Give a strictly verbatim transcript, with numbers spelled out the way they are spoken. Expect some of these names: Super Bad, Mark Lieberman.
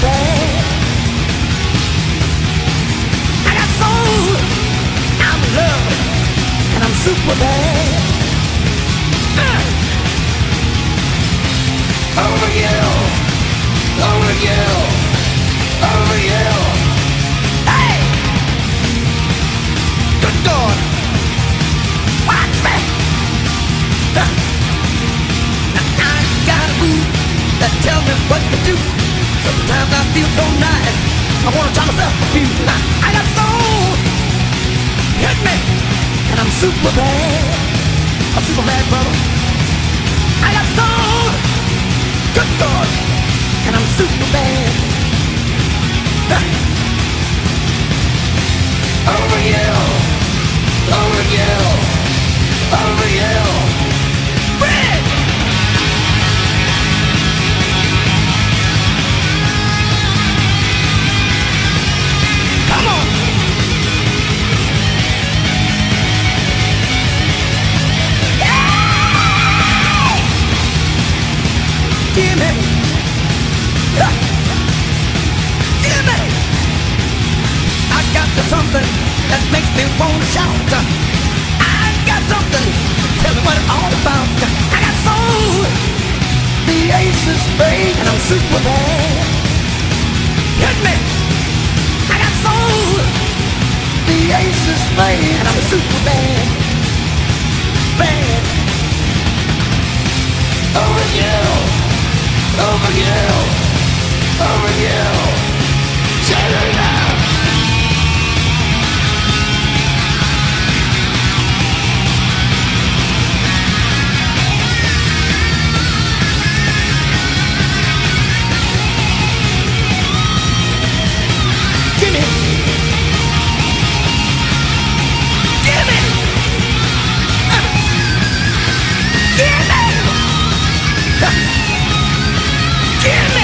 bad. I got soul, I'm in love, and I'm super bad. Uh. Over you, over you, over you. Hey, good God, watch me. Uh. I gotta move. Now tell me what to do. Sometimes I feel so nice, I wanna try myself a few. I got soul, hit me, and I'm super bad. I'm super bad, brother. I got soul, good God, and I'm super bad. Over you, over you, over you. Give me, uh, give me. I got something that makes me wanna shout. I got something, tell me what it's all about. I got soul, the ace is big, and I'm super bad. Hit me. I got soul, the ace is big, and I'm super bad, bad. Over you. Over you, over you, shut it down. Give it, give it, uh. give it. Give me!